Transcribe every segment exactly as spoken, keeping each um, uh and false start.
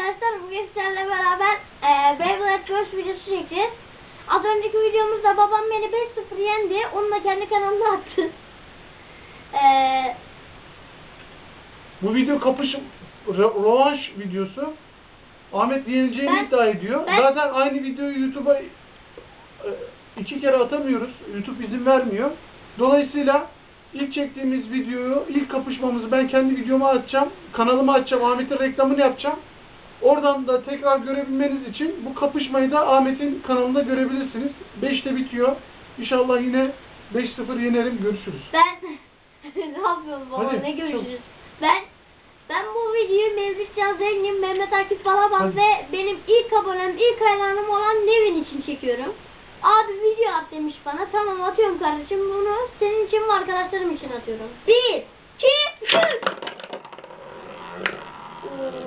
arkadaşlar, bugün sizlerle beraber e, Beyblade Course videosu çekeceğiz. Az önceki videomuzda babam beni beş sıfır yendi. Onunla kendi kanalına attı. E, Bu video kapışım rövanş videosu. Ahmet yenileceğini ben, iddia ediyor. Ben, Zaten aynı videoyu YouTube'a e, iki kere atamıyoruz. YouTube izin vermiyor. Dolayısıyla İlk çektiğimiz videoyu, ilk kapışmamızı ben kendi videoma atacağım. Kanalıma atacağım, Ahmet'in reklamını yapacağım. Oradan da tekrar görebilmeniz için bu kapışmayı da Ahmet'in kanalında görebilirsiniz. beşte bitiyor. İnşallah yine beş sıfır yenerim. Görüşürüz. Ben... ne yapıyorsun baba? Hadi, ne görüşürüz? Çok... Ben... Ben bu videoyu Mevlütcan Zengin, Mehmet Akif Balaban ve benim ilk abonem, ilk hayranım olan Nevin için çekiyorum. Abi video at demiş bana. Tamam, atıyorum kardeşim. Bunu senin için ve arkadaşlarım için atıyorum. Bir, iki, üç.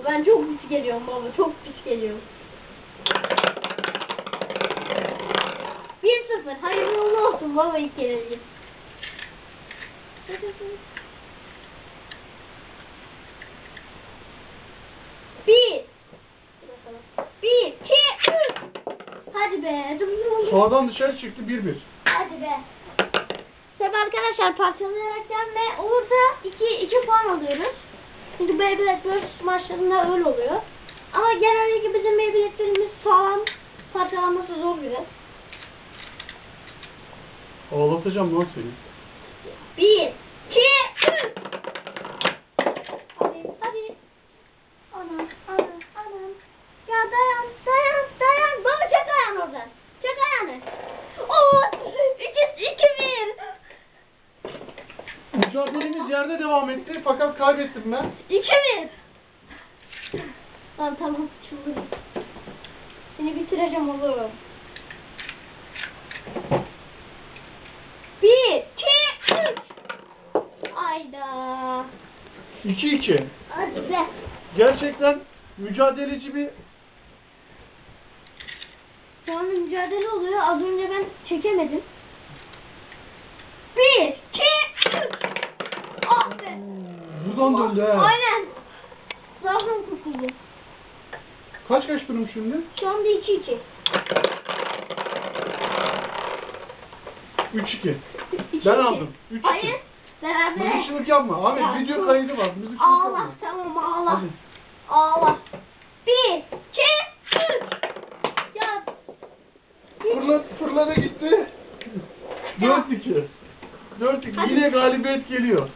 Ben çok pis geliyorum baba. Çok pis geliyorum. Bir sıfır. Hayırlı uğurlu olsun baba, ilk geleceğim. Bir. Bir, iki, üç. Hadi be. Sağdan dışarı çıktı bir bir. Hadi be. Tabi arkadaşlar, parçalayarak gelme olursa iki iki puan alıyoruz. Çünkü Beyblade Course maçlarında öyle oluyor. Ama genellikle bizim Beyblade'lerimiz sağlam, parçalanması zor biraz. Ağlatacağım lan seni. bir iki üç. Hadi hadi. Anam anam anam. Ya dayan dayan dayan. Baba çek ayağını oradan. Çek ayağını. Oo! iki bir. Mücadelemiz yerde devam etti fakat kaybettim ben. iki bir. Lan tamam, çıldırdım. Seni bitireceğim oğlum. bir iki üç. Ayda. iki iki. Hadi be. Gerçekten mücadeleci bir... Şu an mücadele oluyor. Az önce ben çekemedim. Bir, iki, üç. Ah be. Buradan döndü he. Aynen. Zavrım kurtuldu. Kaç kaç durum şimdi? Şu anda iki iki. Üç iki. Ben aldım. Üç iki. Hayır. Beraber. Müzikçilik yapma. Ahmet ya, video kaydı var. Müzikçilik yapma. Allah tamam, ağla. Hadi. Ağla. Bir, iki, üç. Fırlada gitti. dört iki. dört iki. Yine galibiyet geliyor.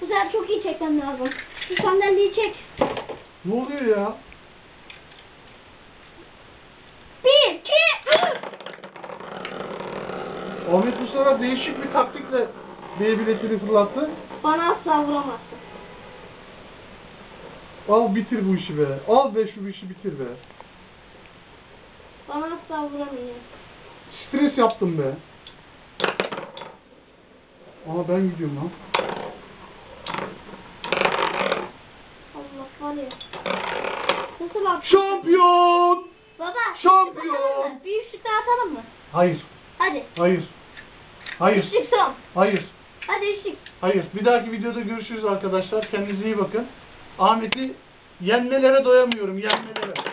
Bu sefer çok iyi çekmem lazım. Şu sandalyeyi çek. Ne oluyor ya? bir iki üç. Ahmet bu sefer değişik bir taktikle Beyblade'ini fırlattı. Bana asla vuramazsın. Al bitir bu işi be. Al be şu işi bitir be. Bana asla vuramıyor. Stres yaptım be. Aa ben gidiyorum lan. Allah var ya. Nasıl bak? Şampiyon! Baba! Şampiyon! Bir üçlük daha atalım mı? Hayır. Hadi. Hayır. Hayır. Üçlük son. Hayır. Hadi üçlük. Hayır. Bir dahaki videoda görüşürüz arkadaşlar. Kendinize iyi bakın. Ahmet'i yenmelere doyamıyorum. Yenmelere.